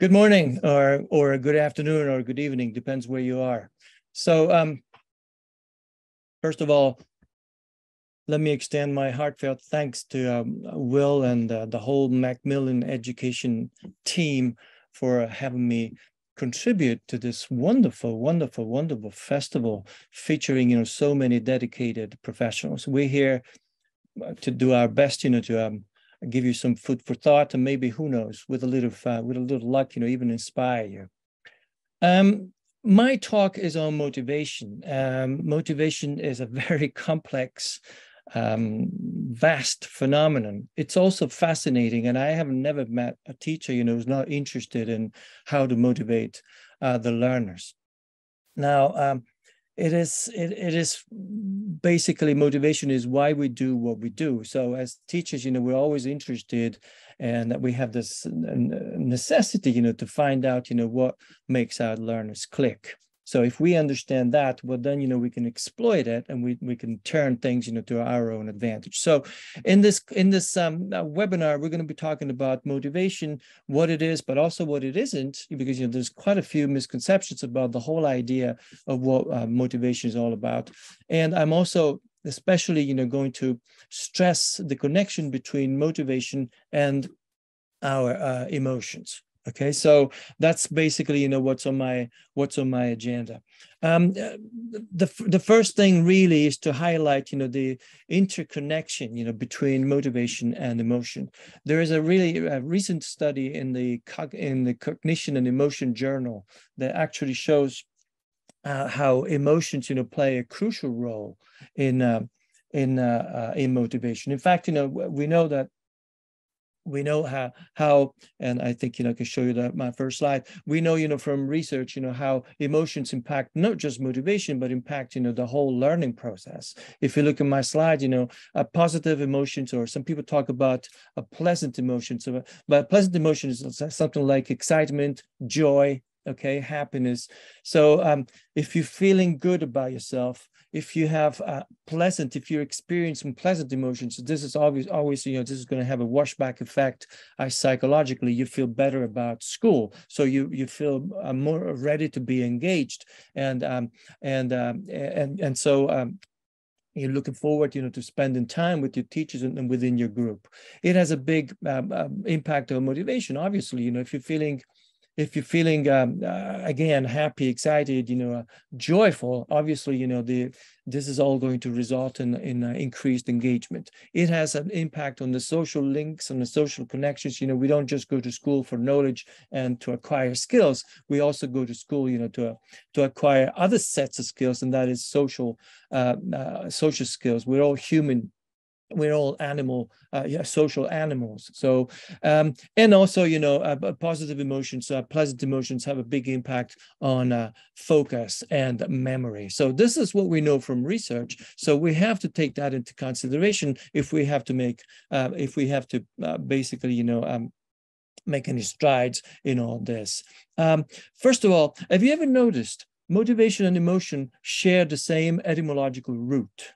Good morning, or good afternoon, or good evening, depends where you are. So first of all, let me extend my heartfelt thanks to Will and the whole Macmillan Education team for having me contribute to this wonderful, wonderful, wonderful festival featuring, so many dedicated professionals. We're here to do our best, to give you some food for thought, and maybe, who knows, with a little luck, even inspire you. My talk is on motivation. Motivation is a very complex, vast phenomenon. It's also fascinating, and I have never met a teacher, who's not interested in how to motivate the learners. Now, it is basically, motivation is why we do what we do. So as teachers, we're always interested, and we have this necessity, to find out, what makes our learners click. So if we understand that, well, then, we can exploit it, and we can turn things, to our own advantage. So in this webinar, we're going to be talking about motivation, what it is, but also what it isn't, because, there's quite a few misconceptions about the whole idea of what motivation is all about. And I'm also especially, going to stress the connection between motivation and our emotions. Okay, so that's basically, what's on my agenda. The first thing really is to highlight, the interconnection, between motivation and emotion. There is a recent study in the Cognition and Emotion Journal that actually shows how emotions, play a crucial role in motivation. In fact, we know that. We know how, and I think, I can show you that my first slide. We know, from research, how emotions impact not just motivation, but impact, the whole learning process. If you look at my slide, positive emotions, or some people talk about a pleasant emotion. So, but pleasant emotion is something like excitement, joy, okay, happiness. So if you're feeling good about yourself, if you have if you're experiencing pleasant emotions, this is always, this is going to have a washback effect. Psychologically, you feel better about school, so you feel more ready to be engaged, and so you're looking forward, to spending time with your teachers and within your group. It has a big impact on motivation. Obviously, if you're feeling. Again, happy, excited, joyful, obviously, this is all going to result in increased engagement. It has an impact on the social links and the social connections. We don't just go to school for knowledge and to acquire skills. We also go to school, to acquire other sets of skills, and that is social skills. We're all human. We're all animal, social animals. So, and also, positive emotions, pleasant emotions have a big impact on focus and memory. So this is what we know from research. So we have to take that into consideration if we have to basically, make any strides in all this. First of all, have you ever noticed motivation and emotion share the same etymological root?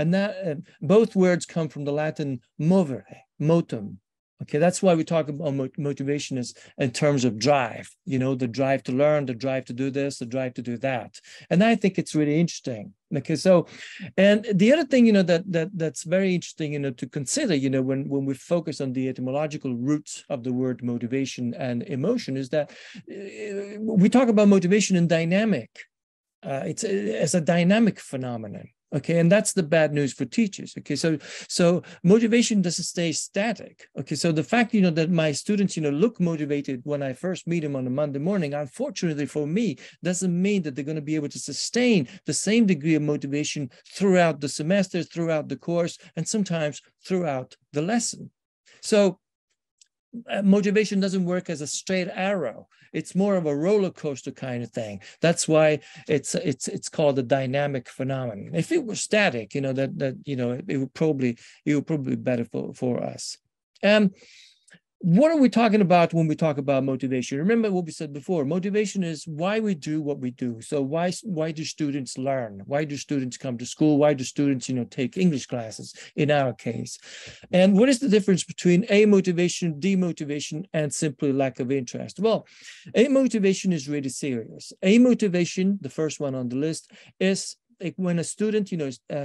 And that both words come from the Latin movere, motum. Okay, that's why we talk about motivation as in terms of drive, the drive to learn, the drive to do this, the drive to do that. And I think it's really interesting. Okay, so, and the other thing, that's very interesting, to consider, when we focus on the etymological roots of the word motivation and emotion, is that we talk about motivation in dynamic. It's as a dynamic phenomenon. Okay, and that's the bad news for teachers. Okay, so motivation doesn't stay static. Okay, so the fact, that my students, look motivated when I first meet them on a Monday morning, unfortunately for me, doesn't mean that they're going to be able to sustain the same degree of motivation throughout the semester, throughout the course, and sometimes throughout the lesson. So motivation doesn't work as a straight arrow. It's more of a roller coaster kind of thing. That's why it's called a dynamic phenomenon. If it were static, it would probably be better for us. What are we talking about when we talk about motivation? Remember what we said before, motivation is why we do what we do. So why do students learn? Why do students come to school? Why do students, take English classes in our case? And what is the difference between a motivation, demotivation, and simply lack of interest? Well, a motivation is really serious. A motivation, the first one on the list, is when a student,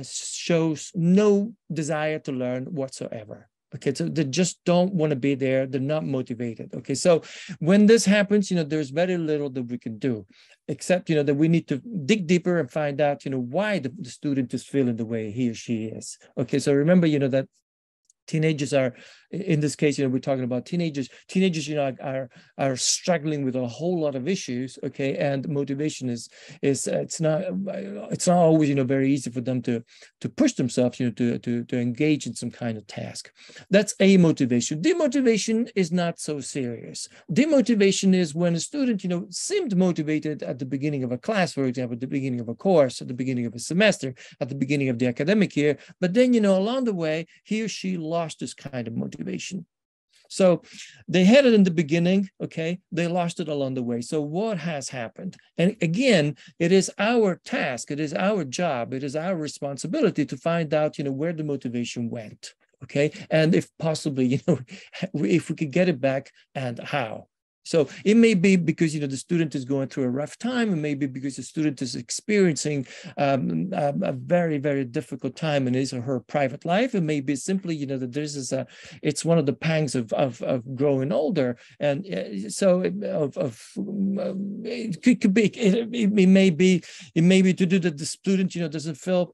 shows no desire to learn whatsoever. Okay, so they just don't want to be there. They're not motivated. Okay, so when this happens, there's very little that we can do, except, that we need to dig deeper and find out, why the student is feeling the way he or she is. Okay, so remember, that teenagers are, in this case, we're talking about teenagers. Teenagers, are struggling with a whole lot of issues. Okay, and motivation it's not always, very easy for them to push themselves, to engage in some kind of task. That's a motivation. Demotivation is not so serious. Demotivation is when a student, seemed motivated at the beginning of a class, for example, at the beginning of a course, at the beginning of a semester, at the beginning of the academic year, but then, along the way, he or she lost this kind of motivation. So they had it in the beginning, okay? They lost it along the way. So what has happened? And again, it is our task, it is our job, it is our responsibility to find out, where the motivation went, okay? And if possibly, if we could get it back and how. So it may be because, the student is going through a rough time. It may be because the student is experiencing a very, very difficult time in his or her private life. It may be simply, that this is it's one of the pangs of growing older. And so it may be to do that the student, doesn't feel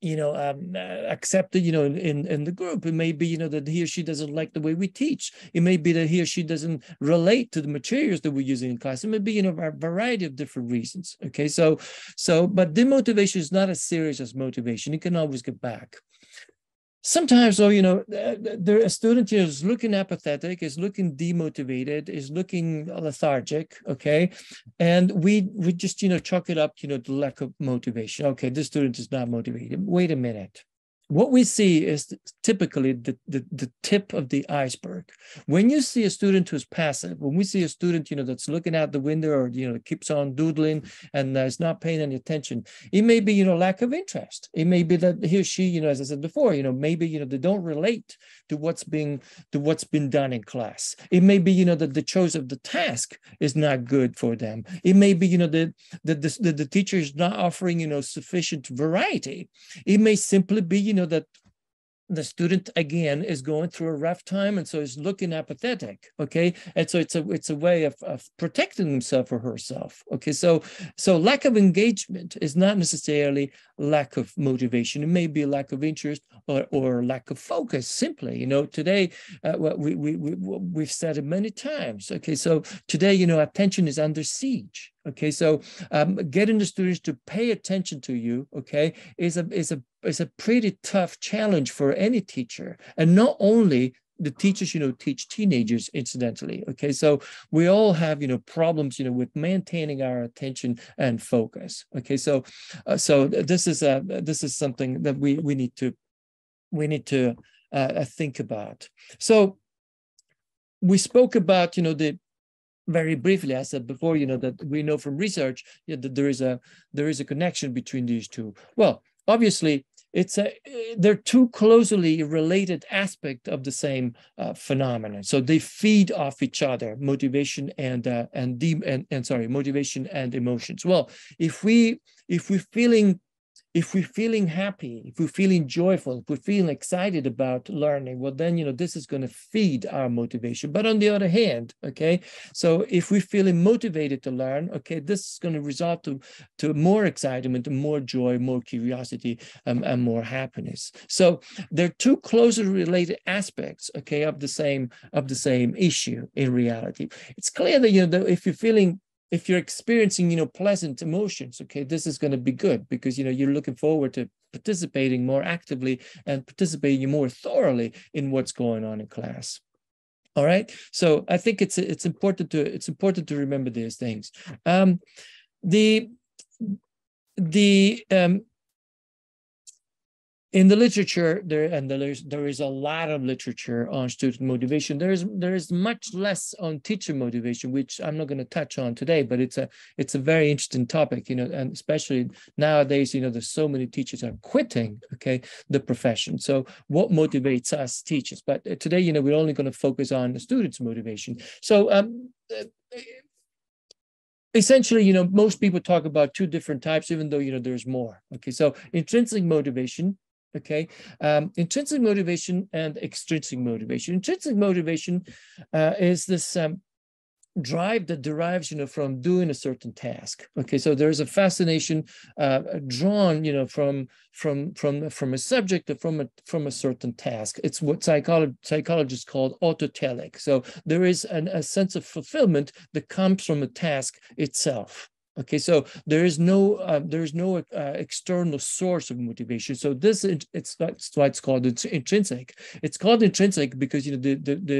accepted, in the group. It may be, that he or she doesn't like the way we teach. It may be that he or she doesn't relate to the materials that we're using in class. It may be, a variety of different reasons. Okay, but demotivation is not as serious as motivation. It can always get back. Sometimes, though, a student is looking apathetic, is looking demotivated, is looking lethargic, okay? And we just, chalk it up, to lack of motivation. Okay, this student is not motivated. Wait a minute. What we see is typically the tip of the iceberg. When you see a student who's passive, when we see a student, that's looking out the window or, keeps on doodling and is not paying any attention, it may be, lack of interest. It may be that he or she, as I said before, maybe, they don't relate to what's been done in class. It may be, that the choice of the task is not good for them. It may be, that the teacher is not offering, sufficient variety. It may simply be, that the student again is going through a rough time, and so is looking apathetic. Okay, and so it's a way of protecting himself or herself. Okay, so lack of engagement is not necessarily lack of motivation. It may be lack of interest or lack of focus. Simply, today we've said it many times. Okay, so today attention is under siege. Okay, so getting the students to pay attention to you, okay, is a pretty tough challenge for any teacher, and not only the teachers, teach teenagers, incidentally. Okay, so we all have, problems, with maintaining our attention and focus. Okay, so this is something that we need to think about. So we spoke about, very briefly, I said before, that we know from research that there is a connection between these two. Well, obviously, they're two closely related aspects of the same phenomenon. So they feed off each other, motivation motivation and emotions. Well, if we're feeling happy, if we're feeling joyful, if we're feeling excited about learning, well, then, this is going to feed our motivation. But on the other hand, okay, so if we're feeling motivated to learn, okay, this is going to result to more excitement, more joy, more curiosity, and more happiness. So they're two closely related aspects, okay, of the same issue in reality. It's clear that, if you're experiencing, pleasant emotions, okay, this is going to be good because, you're looking forward to participating more actively and participating more thoroughly in what's going on in class. All right. So I think it's important to remember these things. In the literature, there is a lot of literature on student motivation. There is much less on teacher motivation, which I'm not going to touch on today. But it's a very interesting topic, you know, and especially nowadays, you know, there's so many teachers are quitting, okay, the profession. So what motivates us teachers? But today, you know, we're only going to focus on the students' motivation. So essentially, you know, most people talk about two different types, even though, you know, there's more. Okay, so intrinsic motivation. Okay, intrinsic motivation and extrinsic motivation. Intrinsic motivation is this drive that derives, you know, from doing a certain task. Okay, so there is a fascination drawn, you know, from a subject or from a certain task. It's what psychologists call autotelic. So there is a sense of fulfillment that comes from a task itself. Okay, so there is no external source of motivation. So that's why it's called intrinsic. It's called intrinsic because, you know,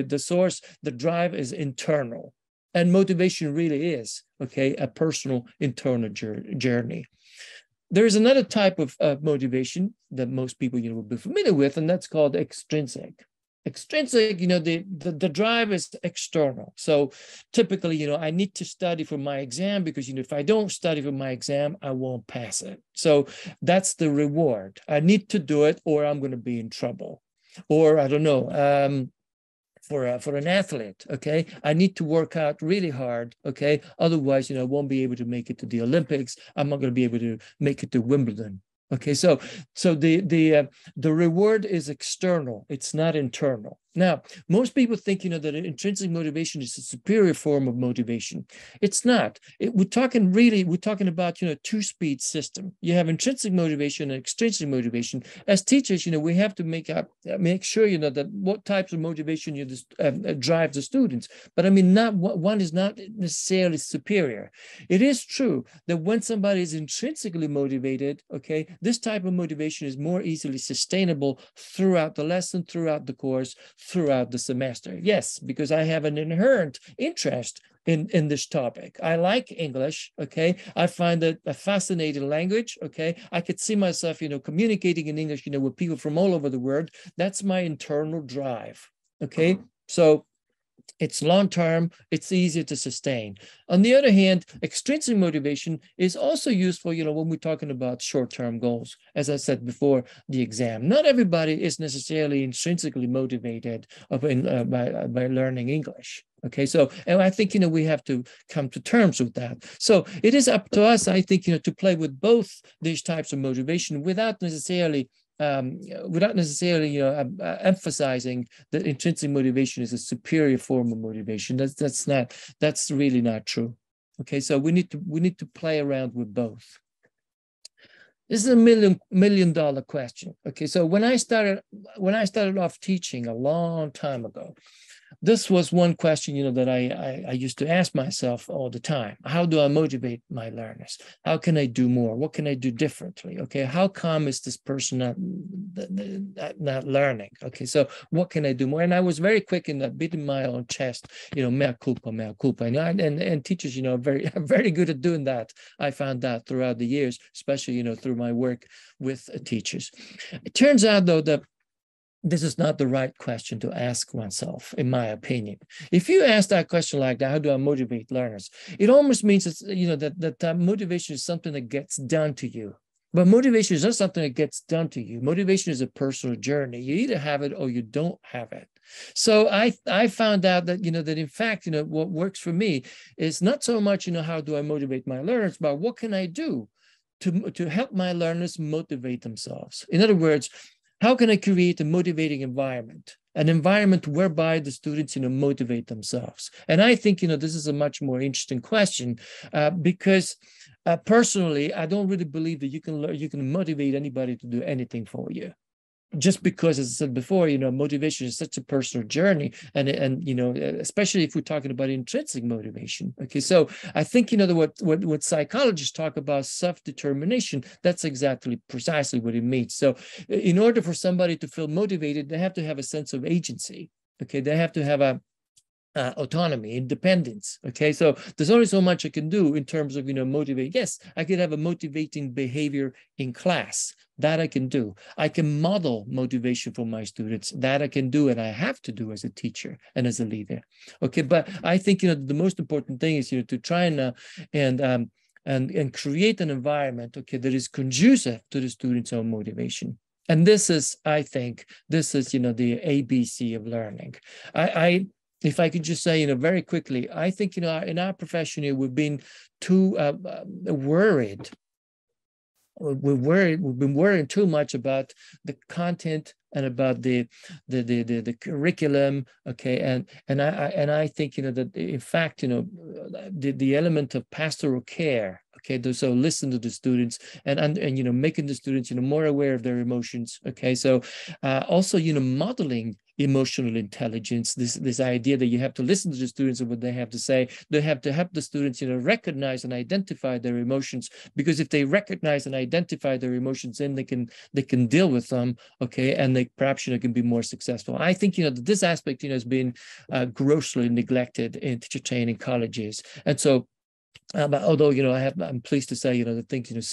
the source, the drive is internal, and motivation really is, okay, a personal internal journey. There is another type of motivation that most people, you know, will be familiar with, and that's called extrinsic. Extrinsic, you know, the drive is external. So typically, you know, I need to study for my exam because, you know, if I don't study for my exam, I won't pass it. So that's the reward. I need to do it or I'm going to be in trouble. Or I don't know, for an athlete, okay, I need to work out really hard, okay, otherwise, you know, I won't be able to make it to the Olympics. I'm not going to be able to make it to Wimbledon. Okay, so the reward is external, it's not internal. Now, most people think, you know, that intrinsic motivation is a superior form of motivation. It's not. We're talking about, you know, two-speed system. You have intrinsic motivation and extrinsic motivation. As teachers, you know, we have to make sure, you know, that what types of motivation you drive the students. But I mean, not one is not necessarily superior. It is true that when somebody is intrinsically motivated, okay, this type of motivation is more easily sustainable throughout the lesson, throughout the course, throughout the semester. Yes, because I have an inherent interest in this topic. I like English, okay? I find that a fascinating language, okay? I could see myself, you know, communicating in English, you know, with people from all over the world. That's my internal drive, okay? So it's long-term, it's easier to sustain. On the other hand, extrinsic motivation is also useful, you know, when we're talking about short-term goals. As I said before, the exam. Not everybody is necessarily intrinsically motivated by learning English. Okay, so, and I think, you know, we have to come to terms with that. So it is up to us, I think, you know, to play with both these types of motivation without necessarily you know, emphasizing that intrinsic motivation is a superior form of motivation. That's really not true. Okay, so we need to play around with both. This is a million dollar question. Okay, so when I started off teaching a long time ago, this was one question, you know, that I used to ask myself all the time. How do I motivate my learners? How can I do more? What can I do differently? Okay, how come is this person not learning? Okay, so what can I do more? And I was very quick in that, beating my own chest, you know, mea culpa, and teachers, you know, are very good at doing that. I found that throughout the years, especially, you know, through my work with teachers. It turns out, though, that this is not the right question to ask oneself, in my opinion. If you ask that question like that, how do I motivate learners? It almost means it's, you know, that motivation is something that gets done to you. But motivation is not something that gets done to you. Motivation is a personal journey. You either have it or you don't have it. So I found out that, you know, that in fact, you know, what works for me is not so much, you know, how do I motivate my learners, but what can I do to help my learners motivate themselves? In other words, how can I create a motivating environment, an environment whereby the students, you know, motivate themselves? And I think, you know, this is a much more interesting question because personally, I don't really believe that you can motivate anybody to do anything for you. Just because, as I said before, you know, motivation is such a personal journey, and you know, especially if we're talking about intrinsic motivation. Okay, so I think, you know, what psychologists talk about self-determination, that's precisely what it means. So in order for somebody to feel motivated, they have to have a sense of agency. Okay, they have to have a autonomy, independence. Okay, so there's only so much I can do in terms of, you know, motivate. Yes, I could have a motivating behavior in class, That I can do. I can model motivation for my students. That I can do, and I have to do as a teacher and as a leader. Okay, but I think the most important thing is to try and create an environment that is conducive to the students' own motivation. And this is, I think, this is the ABC of learning. If I could just say, very quickly, I think, in our profession here, we've been too worried. We've been worrying too much about the content and about the curriculum, okay? And I think, that in fact, the element of pastoral care, okay? So listen to the students and making the students, more aware of their emotions, okay? So also, modeling emotional intelligence, this idea that you have to listen to the students and what they have to say. They have to help the students, recognize and identify their emotions, because if they recognize and identify their emotions, then they can deal with them, okay, and they perhaps can be more successful. I think this aspect has been grossly neglected in teacher training colleges, and so. But although I'm pleased to say the things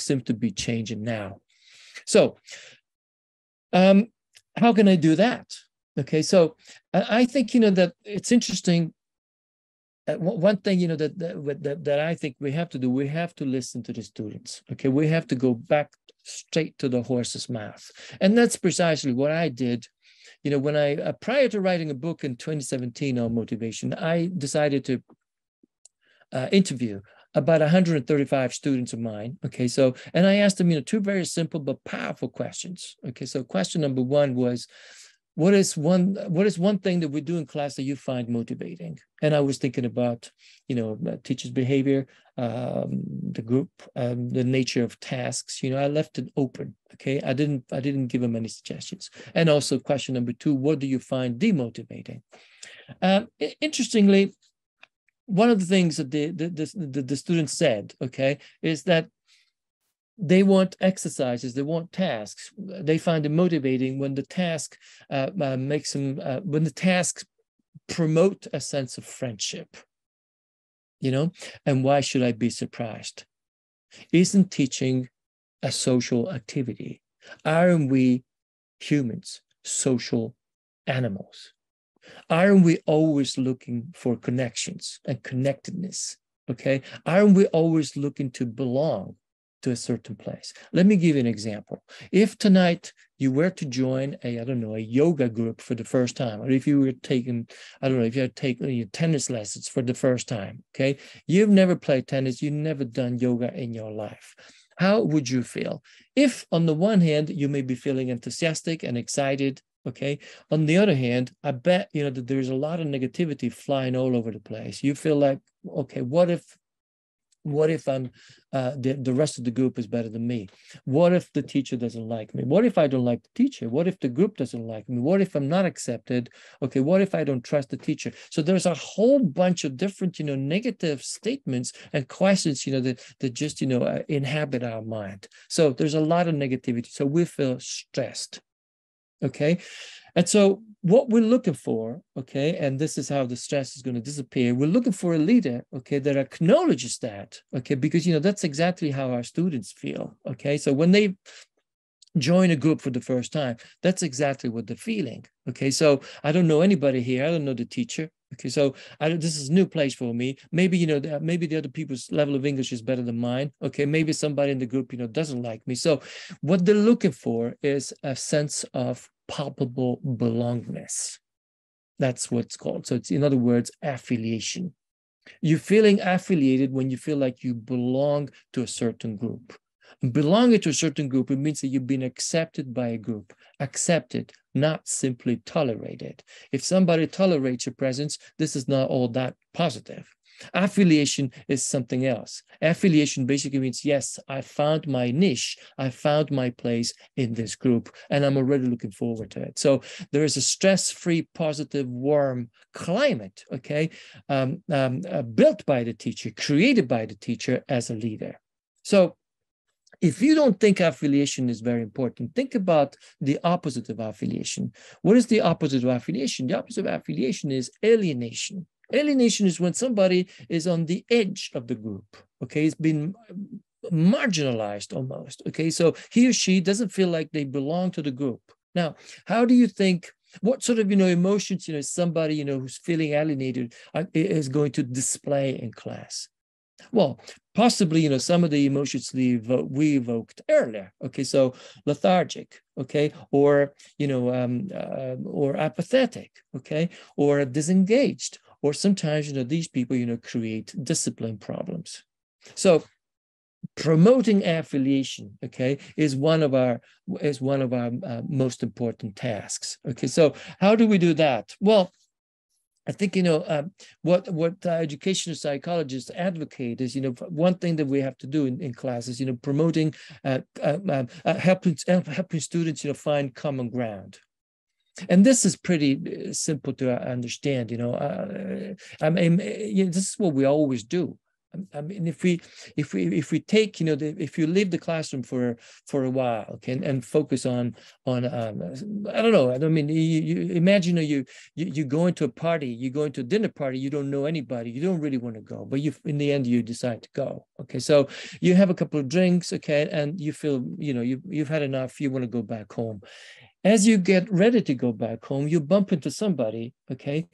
seem to be changing now. So. How can I do that? Okay, so I think that it's interesting. One thing that I think we have to do, we have to listen to the students. Okay, we have to go back straight to the horse's mouth, and that's precisely what I did. When I prior to writing a book in 2017 on motivation, I decided to interview about 135 students of mine, okay? So, and I asked them, two very simple but powerful questions, okay? So question number one was, what is one thing that we do in class that you find motivating? And I was thinking about, teachers' behavior, the group, the nature of tasks. I left it open, okay? I didn't give them any suggestions. And also question number two, what do you find demotivating? Interestingly, one of the things that the students said, okay, is that they want exercises, they want tasks. They find it motivating when the task when the tasks promote a sense of friendship. And why should I be surprised? Isn't teaching a social activity? Aren't we humans social animals? Aren't we always looking for connections and connectedness, okay? Aren't we always looking to belong to a certain place? Let me give you an example. If tonight you were to join a yoga group for the first time, or if you were taking, if you had taken your tennis lessons for the first time, okay? You've never played tennis, you've never done yoga in your life. How would you feel? If on the one hand, you may be feeling enthusiastic and excited, okay. On the other hand, I bet, that there's a lot of negativity flying all over the place. You feel like, okay, what if I'm, the rest of the group is better than me? What if the teacher doesn't like me? What if I don't like the teacher? What if the group doesn't like me? What if I'm not accepted? Okay. What if I don't trust the teacher? So there's a whole bunch of different, negative statements and questions, that just, inhabit our mind. So there's a lot of negativity. So we feel stressed. Okay, and so what we're looking for, okay, and this is how the stress is going to disappear. We're looking for a leader, okay, that acknowledges that, okay, because, that's exactly how our students feel, okay. So when they join a group for the first time, that's exactly what they're feeling, okay. So I don't know anybody here. I don't know the teacher. Okay, so this is a new place for me. Maybe, maybe the other people's level of English is better than mine. Okay, maybe somebody in the group, doesn't like me. So what they're looking for is a sense of palpable belongingness. That's what it's called. So it's, in other words, affiliation. You're feeling affiliated when you feel like you belong to a certain group. Belonging to a certain group, it means that you've been accepted by a group. Accepted, not simply tolerated. If somebody tolerates your presence, this is not all that positive. Affiliation is something else. Affiliation basically means, yes, I found my niche. I found my place in this group, and I'm already looking forward to it. So there is a stress-free, positive, warm climate, okay, built by the teacher, created by the teacher as a leader. So if you don't think affiliation is very important, think about the opposite of affiliation. What is the opposite of affiliation? The opposite of affiliation is alienation. Alienation is when somebody is on the edge of the group, okay? It's been marginalized almost, okay? So he or she doesn't feel like they belong to the group. Now, how do you think, what sort of, emotions, somebody, who's feeling alienated is going to display in class? Well, possibly, some of the emotions we evoked earlier, okay? So lethargic, okay? Or, or apathetic, okay? Or disengaged, or sometimes, these people, create discipline problems. So promoting affiliation, okay, is one of our most important tasks. Okay, so how do we do that? Well, I think what educational psychologists advocate is one thing that we have to do in classes, promoting helping students find common ground. And this is pretty simple to understand. This is what we always do. I mean, if we take, if you leave the classroom for a while, okay, and focus imagine you go into a party, you go into a dinner party, you don't know anybody, you don't really want to go, but in the end you decide to go, okay, so you have a couple of drinks, okay, and you feel, you've had enough, you want to go back home. As you get ready to go back home, you bump into somebody, okay,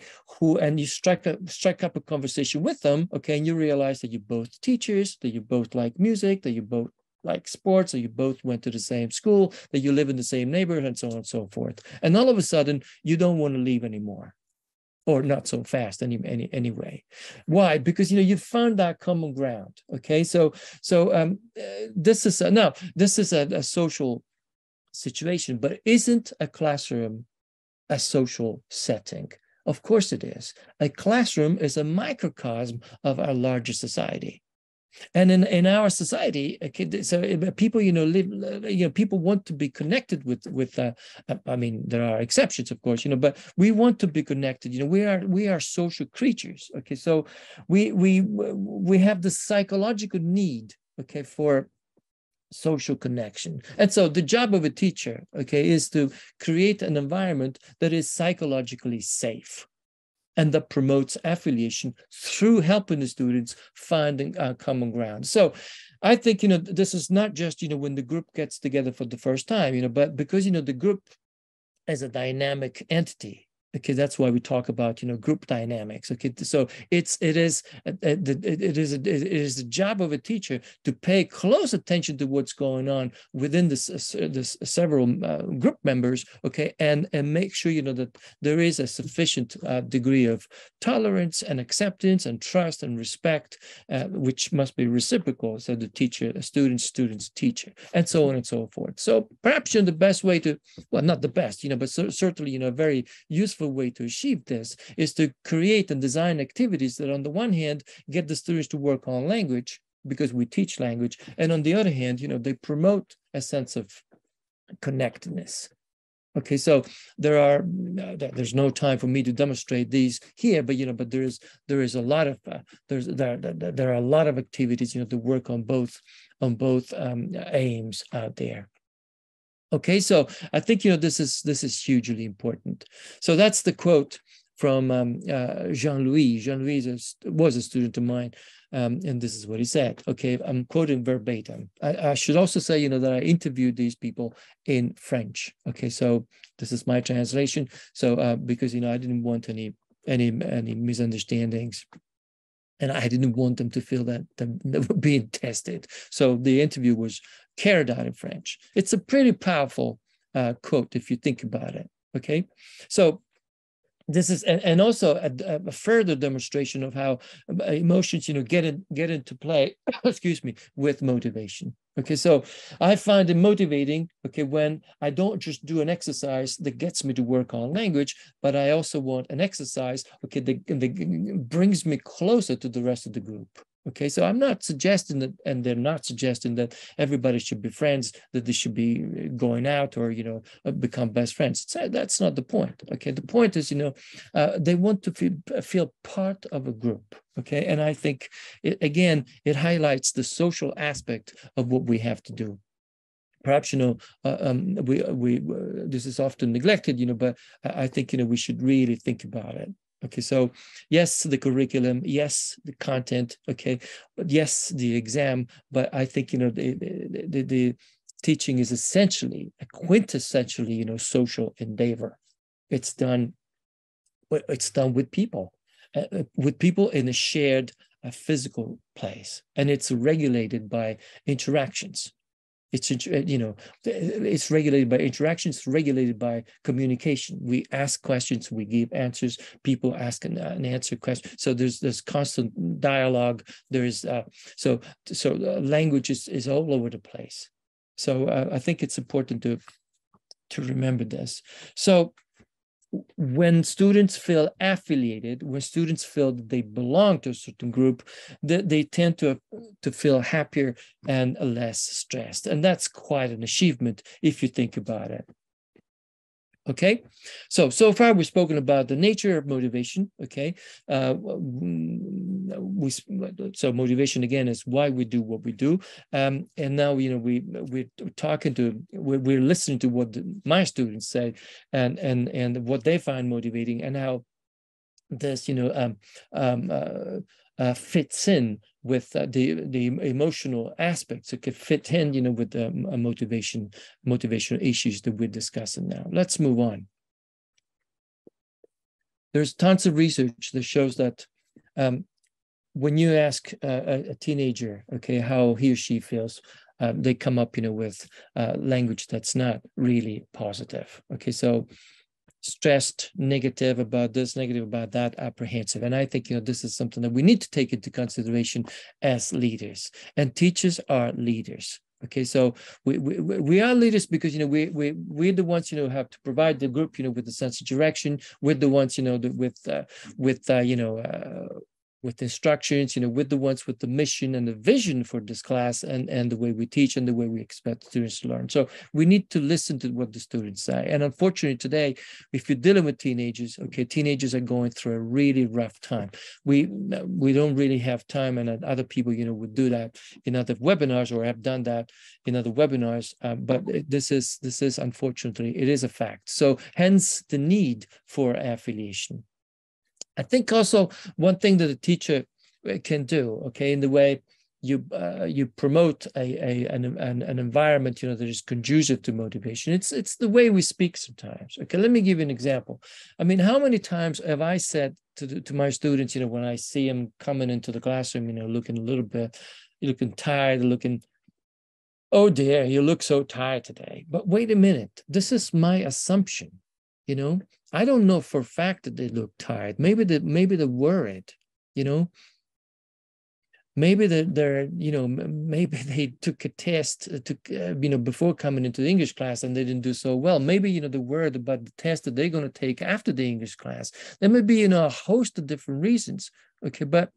and you strike up a conversation with them, okay, and you realize that you're both teachers, that you both like music, that you both like sports, that you both went to the same school, that you live in the same neighborhood, and so on and so forth. And all of a sudden, you don't want to leave anymore, or not so fast anyway. Why? Because, you found that common ground, okay? This is a social situation, but isn't a classroom a social setting? Of course it is. A classroom is a microcosm of our larger society. And in our society, okay, so people, people want to be connected with I mean, there are exceptions, of course, but we want to be connected. We are social creatures. Okay, so we have the psychological need, okay, for social connection. And so the job of a teacher, okay, is to create an environment that is psychologically safe and that promotes affiliation through helping the students finding a common ground. So I think, this is not just, when the group gets together for the first time, but because, the group is a dynamic entity. Okay, that's why we talk about, group dynamics. Okay, so it is the job of a teacher to pay close attention to what's going on within this several group members. Okay, and make sure that there is a sufficient degree of tolerance and acceptance and trust and respect, which must be reciprocal. So the teacher, students, teacher, and so on and so forth. So perhaps the best way to, well, not the best, but certainly a very useful way to achieve this is to create and design activities that, on the one hand, get the students to work on language, because we teach language, and on the other hand, they promote a sense of connectedness. Okay, so there's no time for me to demonstrate these here, but there are a lot of activities to work on both aims out there. Okay, so I think this is hugely important. So that's the quote from Jean-Louis. Jean-Louis was a student of mine, and this is what he said. Okay, I'm quoting verbatim. I should also say, that I interviewed these people in French. Okay, so this is my translation. So because I didn't want any misunderstandings. And I didn't want them to feel that they were being tested. So the interview was carried out in French. It's a pretty powerful quote if you think about it, okay? So this is, and also a further demonstration of how emotions, get into play, excuse me, with motivation. Okay, so I find it motivating, okay, when I don't just do an exercise that gets me to work on language, but I also want an exercise, okay, that brings me closer to the rest of the group. Okay, so I'm not suggesting that, and they're not suggesting that everybody should be friends, that they should be going out or, become best friends. That's not the point. Okay, the point is, they want to feel part of a group. Okay, and I think, it highlights the social aspect of what we have to do. Perhaps, this is often neglected, but I think, we should really think about it. Okay, so yes, the curriculum, yes, the content, okay, but yes, the exam, but I think, you know, the teaching is essentially, quintessentially, you know, social endeavor. It's done with people in a shared physical place, and it's regulated by interactions. It's regulated by interactions, regulated by communication. We ask questions, we give answers. People ask and answer questions. So there's this constant dialogue. There is so language is all over the place. So I think it's important to remember this. So when students feel affiliated, when students feel that they belong to a certain group, they tend to feel happier and less stressed. And that's quite an achievement if you think about it. Okay, so far we've spoken about the nature of motivation, okay? So motivation, again, is why we do what we do. And now, you know, we're listening to what my students say and what they find motivating and how this, you know, fits in with the emotional aspects. It could fit in, you know, with the motivational issues that we're discussing now. Let's move on. There's tons of research that shows that when you ask a teenager, okay, how he or she feels, they come up, you know, with language that's not really positive. Okay, so stressed, negative about this, negative about that, apprehensive. And I think, you know, this is something that we need to take into consideration as leaders. And teachers are leaders. Okay, so we are leaders because, you know, we're the ones, you know, have to provide the group, you know, with the sense of direction. We're the ones, you know, with instructions, you know, with the ones with the mission and the vision for this class and the way we teach and the way we expect students to learn. So we need to listen to what the students say. And unfortunately today, if you're dealing with teenagers, okay, teenagers are going through a really rough time. We don't really have time, and other people, you know, would do that in other webinars or have done that in other webinars. But this is unfortunately, it is a fact. So hence the need for affiliation. I think also one thing that a teacher can do, okay, in the way you promote an environment, you know, that is conducive to motivation. It's the way we speak sometimes. Okay, let me give you an example. I mean, how many times have I said to my students, you know, when I see them coming into the classroom, you know, looking a little bit, looking tired, looking, oh dear, you look so tired today. But wait a minute, this is my assumption, you know. I don't know for a fact that they look tired. Maybe they're worried, you know. Maybe maybe they took a test before coming into the English class and they didn't do so well. Maybe, you know, they're worried about the test that they're going to take after the English class. There may be, you know, a host of different reasons. Okay, but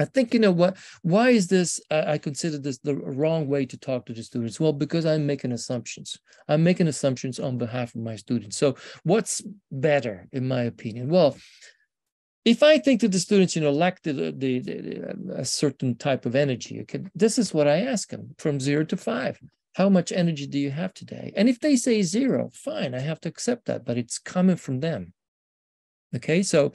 I think, you know, why is this, I consider this the wrong way to talk to the students? Well, because I'm making assumptions. I'm making assumptions on behalf of my students. So what's better, in my opinion? Well, if I think that the students, you know, lack a certain type of energy, okay, this is what I ask them from 0 to 5. How much energy do you have today? And if they say 0, fine, I have to accept that, but it's coming from them. Okay, so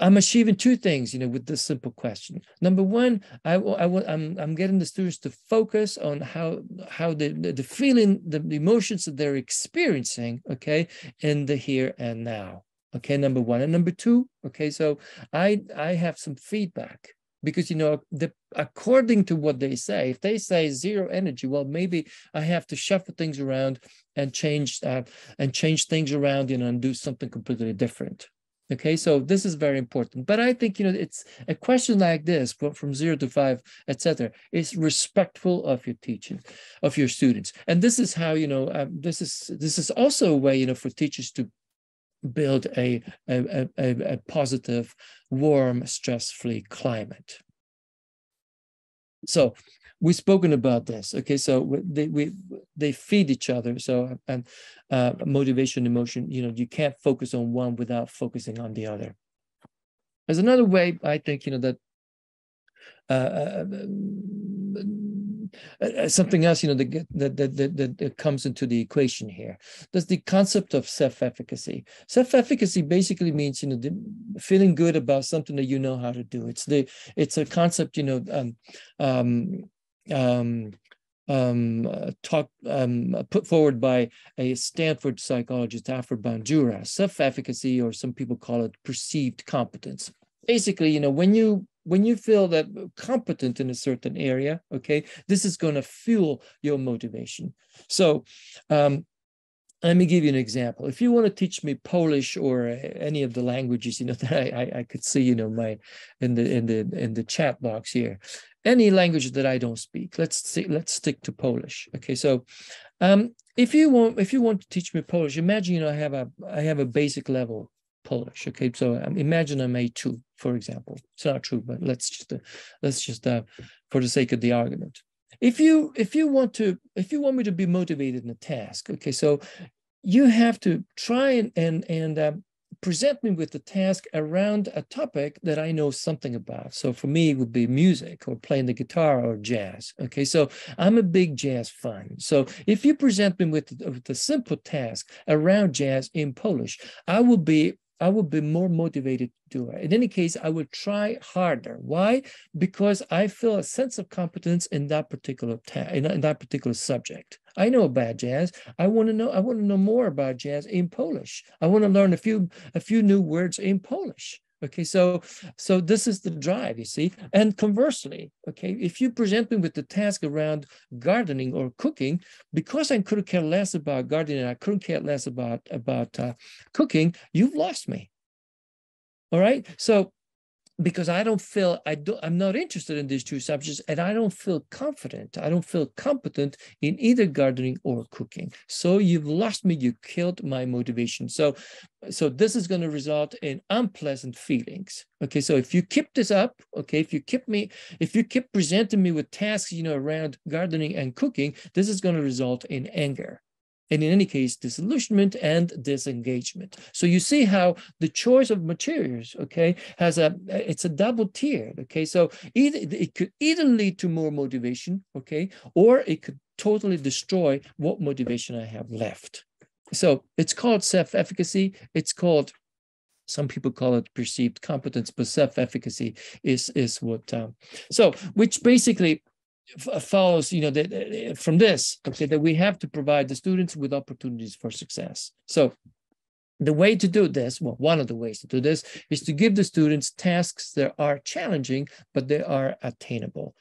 I'm achieving two things, you know, with this simple question. Number one, I'm getting the students to focus on how the feeling, the emotions that they're experiencing, okay, in the here and now. Okay, number one. And number two, okay, so I have some feedback because, you know, according to what they say, if they say 0 energy, well, maybe I have to shuffle things around and change things around, you know, and do something completely different. Okay, so this is very important. But I think, you know, it's a question like this from 0 to 5, etc. is respectful of your teaching, of your students. And this is how, you know, this is also a way, you know, for teachers to build a positive, warm, stress-free climate. So we've spoken about this, okay? So they feed each other. So and motivation, emotion, you know, you can't focus on one without focusing on the other. There's another way I think, you know, that something else, that comes into the equation here. There's the concept of self-efficacy. Self-efficacy basically means, feeling good about something that you know how to do. It's a concept, put forward by a Stanford psychologist, Alfred Bandura, self-efficacy, or some people call it perceived competence. Basically, when you feel that competent in a certain area, okay, this is going to fuel your motivation. So, let me give you an example. If you want to teach me Polish or any of the languages, that I could see, my in the chat box here, any language that I don't speak. Let's stick to Polish. Okay, so if you want to teach me Polish, imagine I have a basic level Polish. Okay, so imagine I'm A2, for example. It's not true, but let's just for the sake of the argument. If you want me to be motivated in a task, okay, so you have to try and present me with the task around a topic that I know something about. So for me, it would be music or playing the guitar or jazz. Okay, so I'm a big jazz fan. So if you present me with the simple task around jazz in Polish, I will be more motivated to do it. In any case, I will try harder. Why? Because I feel a sense of competence in that particular subject. I know about jazz. I want to know more about jazz in Polish. I want to learn a few new words in Polish. Okay, so this is the drive, you see. And conversely, okay, if you present me with the task around gardening or cooking, because I couldn't care less about gardening and I couldn't care less about cooking, you've lost me. All right, so because I'm not interested in these two subjects, and I don't feel confident. I don't feel competent in either gardening or cooking. So you've lost me. You killed my motivation. So this is going to result in unpleasant feelings. Okay. So if you keep this up, okay, if you keep presenting me with tasks, around gardening and cooking, this is going to result in anger. And in any case, disillusionment and disengagement. So you see how the choice of materials, okay, it's a double tiered, okay. So it could either lead to more motivation, okay, or it could totally destroy what motivation I have left. So it's called self-efficacy. Some people call it perceived competence, but self-efficacy is what. Which basically follows, that from this, okay, that we have to provide the students with opportunities for success. So the way to do this, well, one of the ways to do this is to give the students tasks that are challenging, but they are attainable.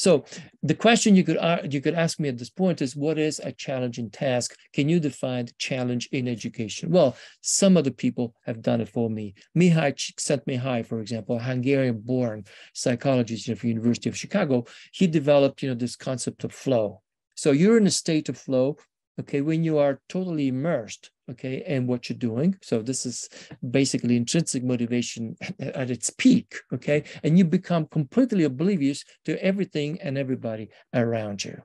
So the question you could ask me at this point is, what is a challenging task? Can you define challenge in education? Well, some other people have done it for me. Mihaly Csikszentmihalyi, for example, a Hungarian-born psychologist at the University of Chicago, he developed, this concept of flow. So you're in a state of flow, okay, when you are totally immersed, okay, in what you're doing. So this is basically intrinsic motivation at its peak, okay, and you become completely oblivious to everything and everybody around you.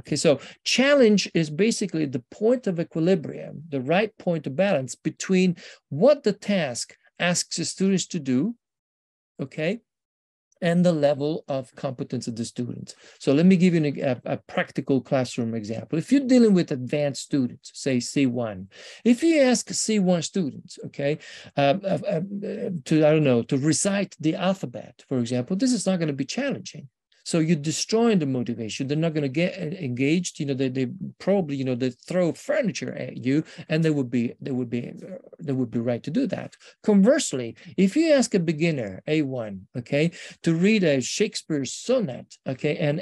Okay, so challenge is basically the point of equilibrium, the right point of balance between what the task asks the students to do, okay, and the level of competence of the students. So let me give you a practical classroom example. If you're dealing with advanced students, say C1, if you ask C1 students, okay, to recite the alphabet, for example, this is not going to be challenging. So you're destroying the motivation. They're not going to get engaged. They probably, they throw furniture at you, and they would be right to do that. Conversely, if you ask a beginner, A1, okay, to read a Shakespeare sonnet, okay, and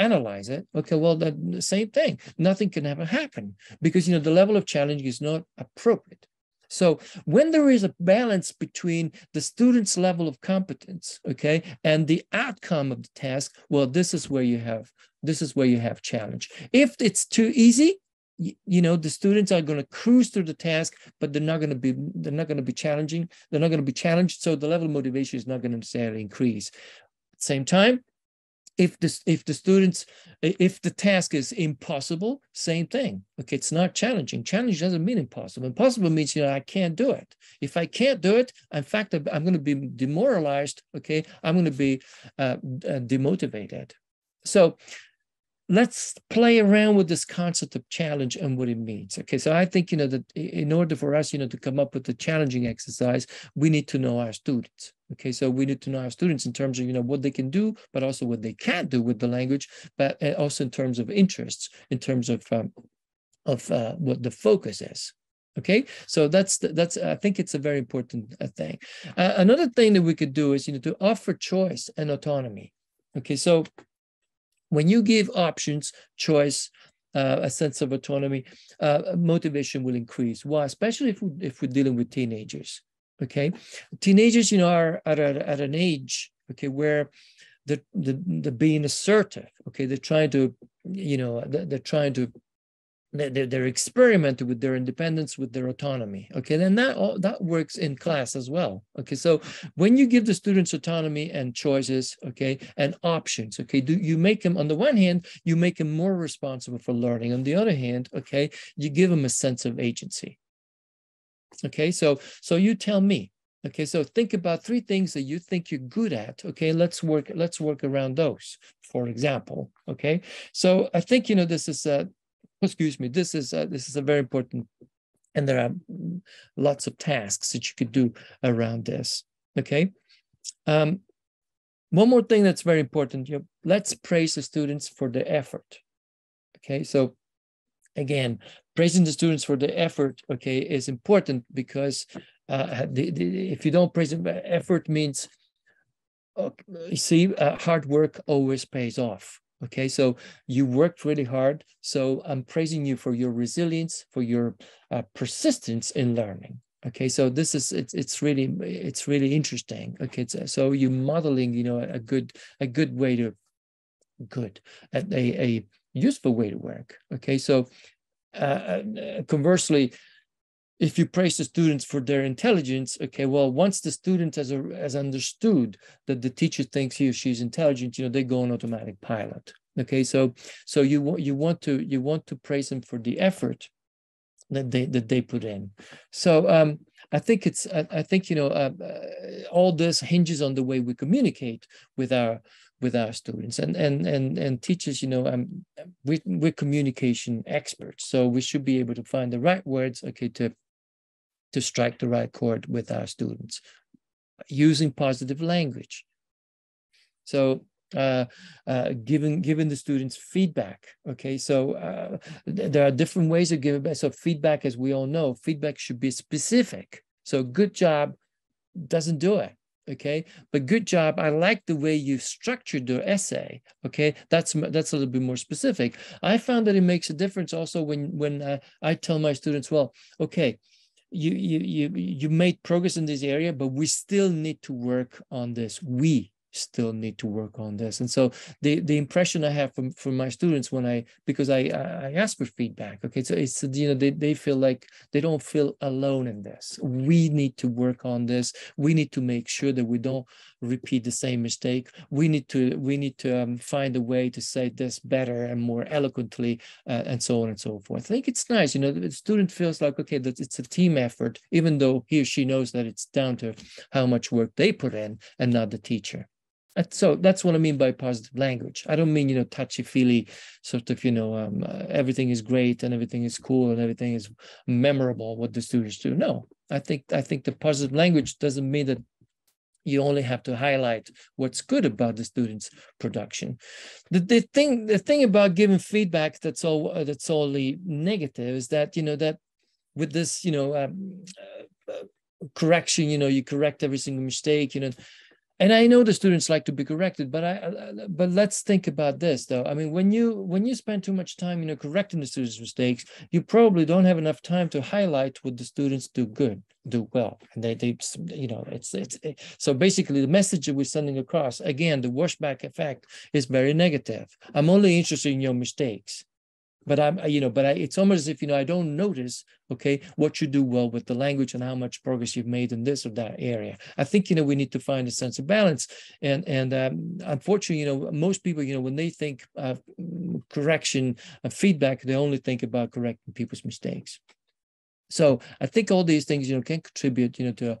analyze it, okay, well, the same thing. Nothing can ever happen because, the level of challenge is not appropriate. So when there is a balance between the student's level of competence, okay, and the outcome of the task, well, this is where you have challenge. If it's too easy, the students are going to cruise through the task, but they're not going to be challenging. They're not going to be challenged. So the level of motivation is not going to necessarily increase. At the same time, if the task is impossible, same thing. Okay, it's not challenging. Challenge doesn't mean impossible. Impossible means, I can't do it. If I can't do it, in fact, I'm going to be demoralized. Okay, I'm going to be demotivated. So let's play around with this concept of challenge and what it means. Okay, so I think, you know, that in order for us, you know, to come up with the challenging exercise, we need to know our students. Okay, so we need to know our students in terms of, you know, what they can do, but also what they can't do with the language, but also in terms of interests, in terms of what the focus is. Okay, so that's I think it's a very important thing. Another thing that we could do is, you know, to offer choice and autonomy. Okay, so when you give options, choice, a sense of autonomy, motivation will increase. Why? Especially if we're dealing with teenagers. Okay, teenagers, you know, are at an age, okay, where they're being assertive. Okay, they're trying to, you know, they're experimenting with their independence, with their autonomy. Okay, then that works in class as well. Okay, so when you give the students autonomy and choices, okay, and options, okay, you make them, on the one hand, you make them more responsible for learning. On the other hand, okay, you give them a sense of agency. Okay, so you tell me. Okay, so think about three things that you think you're good at. Okay, let's work around those, for example. Okay, so I think, you know, this is a very important, and there are lots of tasks that you could do around this. Okay, one more thing that's very important, you know, let's praise the students for their effort. Okay, so again, praising the students for their effort, okay, is important, because if you don't praise them, effort means, you see, hard work always pays off. Okay, so you worked really hard, so I'm praising you for your resilience, for your persistence in learning. Okay, so this is, it's really interesting. Okay, so you're modeling, you know, a useful way to work. Okay, so conversely, if you praise the students for their intelligence, okay, well, once the student has understood that the teacher thinks he or she's intelligent, you know, they go on automatic pilot. Okay, so you want to praise them for the effort that they put in. So I think you know, all this hinges on the way we communicate with our students, and teachers, you know, we're communication experts, so we should be able to find the right words, okay, to strike the right chord with our students using positive language. So giving the students feedback. Okay, so there are different ways of giving. So feedback, as we all know, feedback should be specific. So good job doesn't do it. Okay, but good job, I like the way you've structured your essay. Okay, that's a little bit more specific. I found that it makes a difference also when I tell my students, well, okay, you made progress in this area, but we still need to work on this. We still need to work on this. And so the impression I have from my students because I ask for feedback, okay, so it's, you know, they feel like they don't feel alone in this. We need to work on this. We need to make sure that we don't repeat the same mistake. We need to find a way to say this better and more eloquently, and so on and so forth. I think it's nice, you know, the student feels like, okay, that it's a team effort, even though he or she knows that it's down to how much work they put in and not the teacher. So that's what I mean by positive language. I don't mean, you know, touchy-feely sort of, you know, everything is great and everything is cool and everything is memorable, what the students do. No, I think the positive language doesn't mean that you only have to highlight what's good about the students' production. The thing about giving feedback that's only negative is that, you know, that with this, you know, correction, you know, you correct every single mistake, you know. And I know the students like to be corrected, but let's think about this though. I mean, when you spend too much time, you know, correcting the students' mistakes, you probably don't have enough time to highlight what the students do good, do well, and they you know, it's so basically the message that we're sending across, again, the washback effect is very negative. I'm only interested in your mistakes, but it's almost as if, you know, I don't notice, okay, what you do well with the language and how much progress you've made in this or that area. I think, you know, we need to find a sense of balance. And unfortunately, you know, most people, you know, when they think of correction, feedback, they only think about correcting people's mistakes. So I think all these things, can contribute, to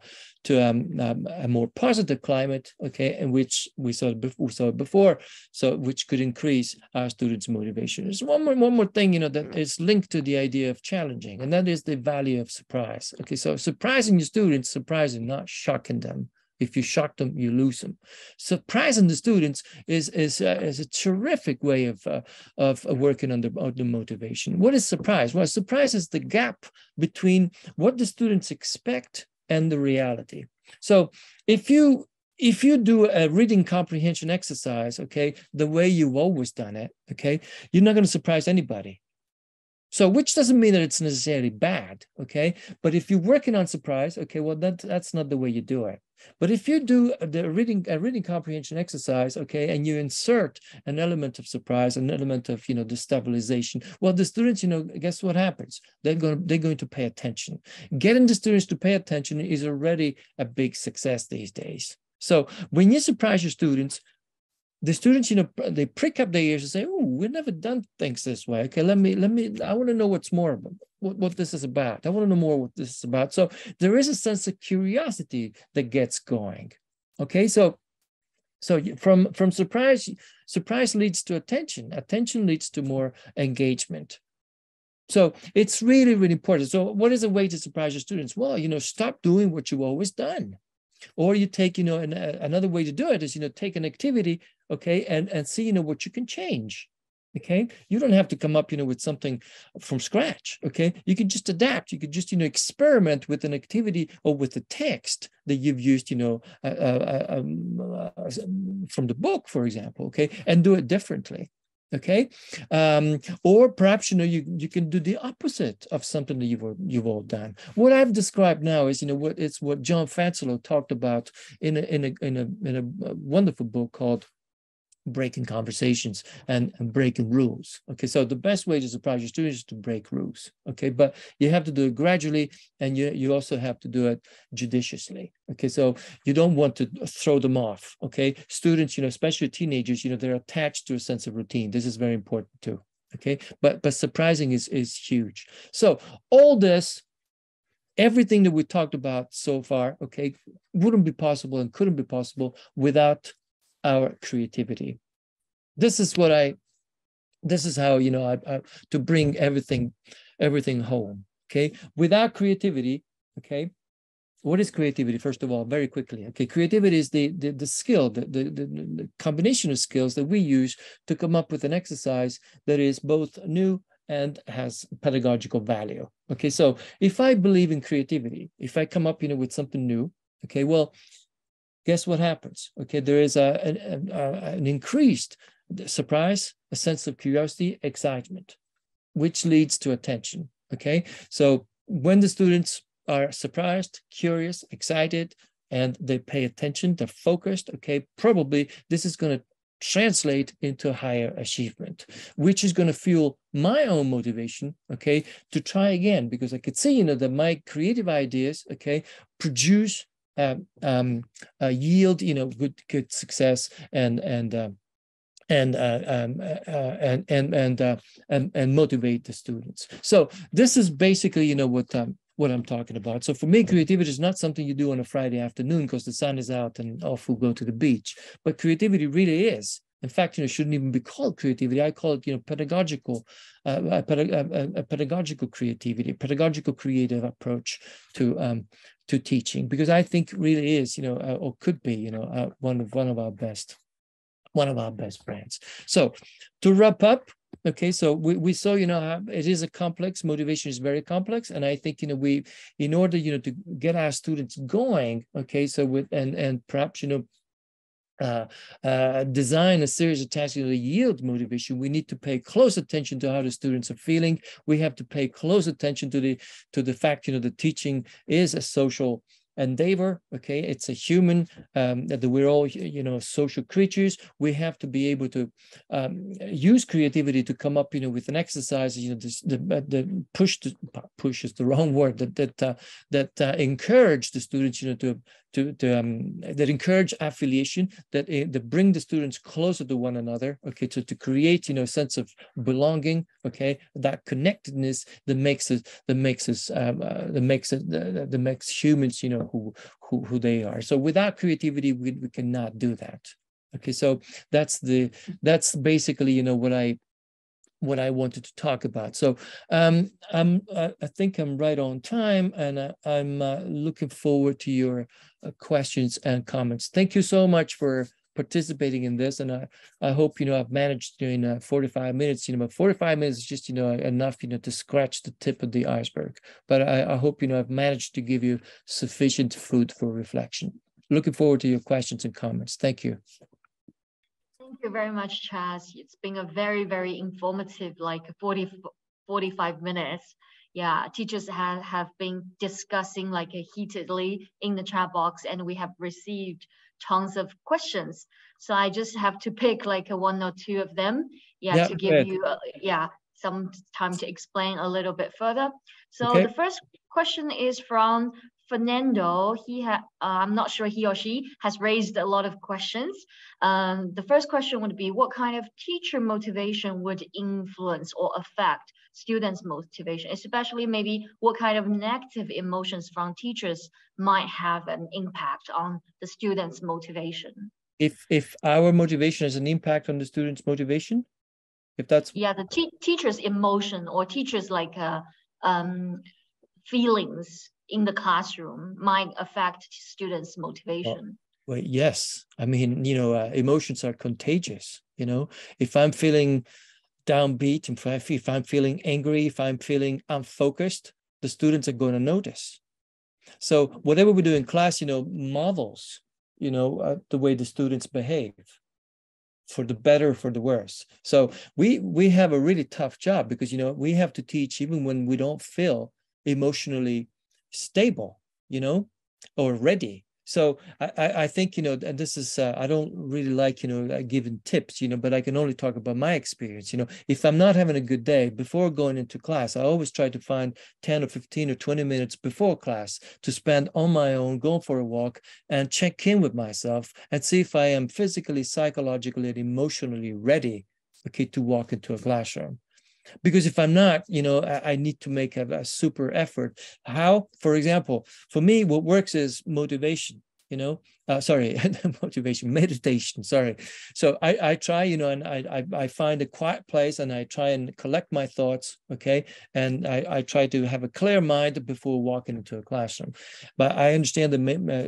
a more positive climate, okay, in which we saw before, so which could increase our students' motivation. There's one more thing, that is linked to the idea of challenging, and that is the value of surprise. Okay, so surprising your students, surprising, not shocking them. If you shock them, you lose them. Surprising the students is a terrific way of working on the motivation. What is surprise? Well, surprise is the gap between what the students expect and the reality. So if you do a reading comprehension exercise, okay, the way you've always done it, okay, you're not going to surprise anybody. So, which doesn't mean that it's necessarily bad, okay? But if you're working on surprise, okay, well, that's not the way you do it. But if you do a reading comprehension exercise, okay, and you insert an element of surprise, an element of, destabilization, well, the students, guess what happens? They're going to pay attention. Getting the students to pay attention is already a big success these days. So when you surprise your students, the students, they prick up their ears and say, "Oh, we've never done things this way. Okay, I want to know what's more about what this is about. I want to know more what this is about." So there is a sense of curiosity that gets going. Okay, so from surprise leads to attention. Attention leads to more engagement. So it's really, really important. So what is a way to surprise your students? Well, stop doing what you've always done. Or you take, another way to do it is, take an activity, okay, and see, what you can change, okay? You don't have to come up, with something from scratch, okay? You can just adapt. You could just, experiment with an activity or with a text that you've used, from the book, for example, okay, and do it differently. Okay, or perhaps you can do the opposite of something that you've all done. What I've described now is what John Fanselow talked about in a wonderful book called Breaking Conversations and Breaking Rules. Okay, so the best way to surprise your students is to break rules. Okay, but you have to do it gradually, and you also have to do it judiciously. Okay, so you don't want to throw them off. Okay, students, especially teenagers, they're attached to a sense of routine. This is very important too. Okay, but surprising is huge. So all this, everything that we talked about so far, okay, wouldn't be possible and couldn't be possible without our creativity. This is how to bring everything home. Okay, without creativity, okay, what is creativity? First of all, very quickly, okay, creativity is the skill, the combination of skills that we use to come up with an exercise that is both new and has pedagogical value. Okay, so if I believe in creativity, if I come up with something new, okay, well, guess what happens? Okay, there is an increased surprise, a sense of curiosity, excitement, which leads to attention. Okay, so when the students are surprised, curious, excited, and they pay attention, they're focused, okay, probably this is going to translate into higher achievement, which is going to fuel my own motivation, okay, to try again, because I could see, that my creative ideas, okay, produce yield, good success and motivate the students. So this is basically, what I'm talking about. So for me, creativity is not something you do on a Friday afternoon because the sun is out and off we'll go to the beach. But creativity really is. In fact, it shouldn't even be called creativity. I call it, pedagogical creativity, pedagogical creative approach to teaching, because I think really is, or could be, one of our best brands. So to wrap up, okay, so we saw, how it is a complex, motivation is very complex. And I think, we, in order, to get our students going, okay, so and perhaps, design a series of tasks that yield motivation, we need to pay close attention to how the students are feeling. We have to pay close attention to the fact, that teaching is a social endeavor, okay? It's a human, that we're all, social creatures. We have to be able to use creativity to come up, with an exercise, push is the wrong word, that encourage the students, that encourage affiliation, that bring the students closer to one another, okay, to create, you know, a sense of belonging, okay, that connectedness that makes humans, you know, who they are. So without creativity, we cannot do that. Okay, so that's basically, you know, what I wanted to talk about. So I think I'm right on time, and I'm looking forward to your questions and comments. Thank you so much for participating in this, and I hope, you know, I've managed in 45 minutes, you know, but 45 minutes is just, you know, enough, you know, to scratch the tip of the iceberg. But I hope, you know, I've managed to give you sufficient food for reflection. Looking forward to your questions and comments. Thank you. Thank you very much, Chaz. It's been a very, very informative, like 45 minutes. Yeah, teachers have been discussing like heatedly in the chat box, and we have received tons of questions. So I just have to pick like one or two of them. Yeah, to give you some time to explain a little bit further. So the first question is from Fernando. I'm not sure he or she has raised a lot of questions. The first question would be, what kind of teacher motivation would influence or affect students' motivation, especially maybe what kind of negative emotions from teachers might have an impact on the students' motivation? If our motivation has an impact on the students' motivation? If that's... Yeah, the teacher's emotion or teacher's like feelings in the classroom might affect students' motivation. Well, yes. I mean, you know, emotions are contagious, you know. If I'm feeling downbeat, and if I'm feeling angry, if I'm feeling unfocused, the students are going to notice. So whatever we do in class, you know, models, you know, the way the students behave, for the better, for the worse. So we have a really tough job, because, you know, we have to teach even when we don't feel emotionally stable, you know, or ready. So I think, you know, and this is, I don't really like, you know, giving tips, you know, but I can only talk about my experience. You know, if I'm not having a good day before going into class, I always try to find 10 or 15 or 20 minutes before class to spend on my own, go for a walk and check in with myself and see if I am physically, psychologically, and emotionally ready, okay, to walk into a classroom. Because if I'm not, you know, I need to make a super effort. How, for example, for me, what works is motivation, you know, meditation, sorry. So I try, you know, and I find a quiet place, and I try and collect my thoughts, okay? And I try to have a clear mind before walking into a classroom. But I understand that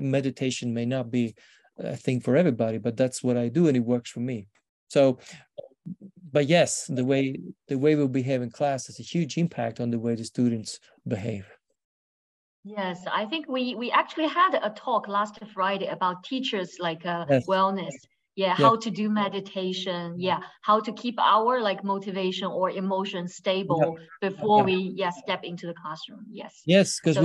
meditation may not be a thing for everybody, but that's what I do, and it works for me. So... But yes, the way we behave in class has a huge impact on the way the students behave. Yes, I think we actually had a talk last Friday about teachers like wellness. Yeah, how to do meditation. Yeah, how to keep our like motivation or emotion stable before we step into the classroom. Yes. Yes, because so,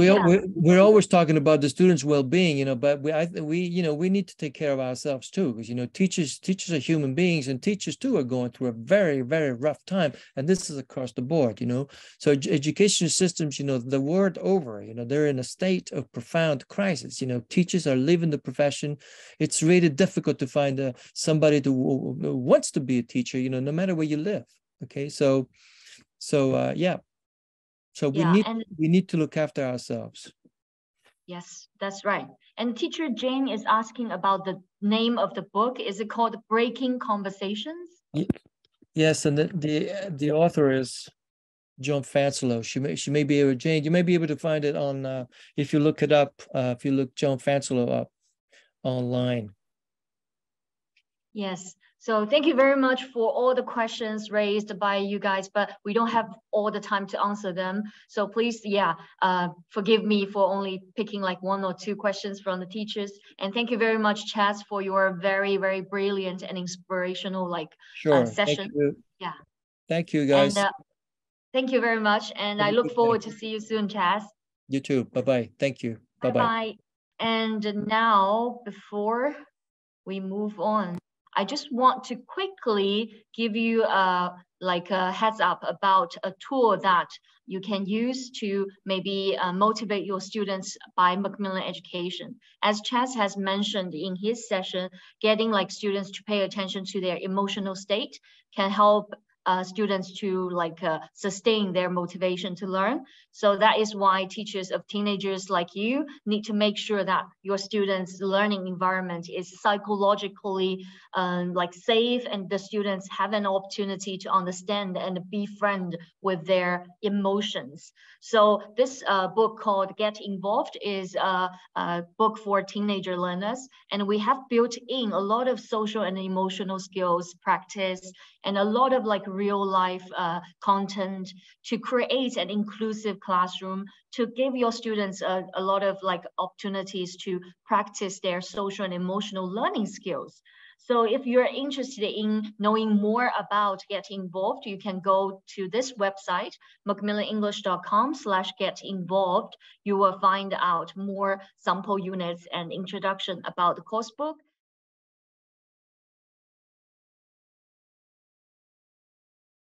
we're always talking about the students' well-being, you know, but we you know, we need to take care of ourselves too, because, you know, teachers are human beings, and teachers too are going through a very, very rough time, and this is across the board, you know. So education systems, you know, the world over, you know, they're in a state of profound crisis. You know, teachers are leaving the profession. It's really difficult to find somebody who wants to be a teacher, you know, no matter where you live. Okay, so we need to look after ourselves. Yes, that's right. And teacher Jane is asking about the name of the book. Is it called Breaking Conversations? Yes, and the author is John Fanselow. She may be able, Jane, you may be able to find it on if you look it up. If you look John Fanselow up online. Yes. So thank you very much for all the questions raised by you guys, but we don't have all the time to answer them. So please, forgive me for only picking like one or two questions from the teachers. And thank you very much, Chaz, for your very, very brilliant and inspirational session. Thank you. Yeah. Thank you, guys. And, thank you very much. And I look forward to see you soon, Chaz. You too. Bye-bye. Thank you. Bye-bye. And now, before we move on, I just want to quickly give you a heads up about a tool that you can use to maybe motivate your students by Macmillan Education. As Chaz has mentioned in his session, getting students to pay attention to their emotional state can help students to sustain their motivation to learn. So that is why teachers of teenagers like you need to make sure that your students' learning environment is psychologically safe, and the students have an opportunity to understand and befriend with their emotions. So this book called Get Involved is a book for teenager learners, and we have built in a lot of social and emotional skills practice and a lot of real life content to create an inclusive classroom, to give your students a lot of opportunities to practice their social and emotional learning skills. So if you're interested in knowing more about Get Involved, you can go to this website, macmillanenglish.com/get-involved. You will find out more sample units and introduction about the course book.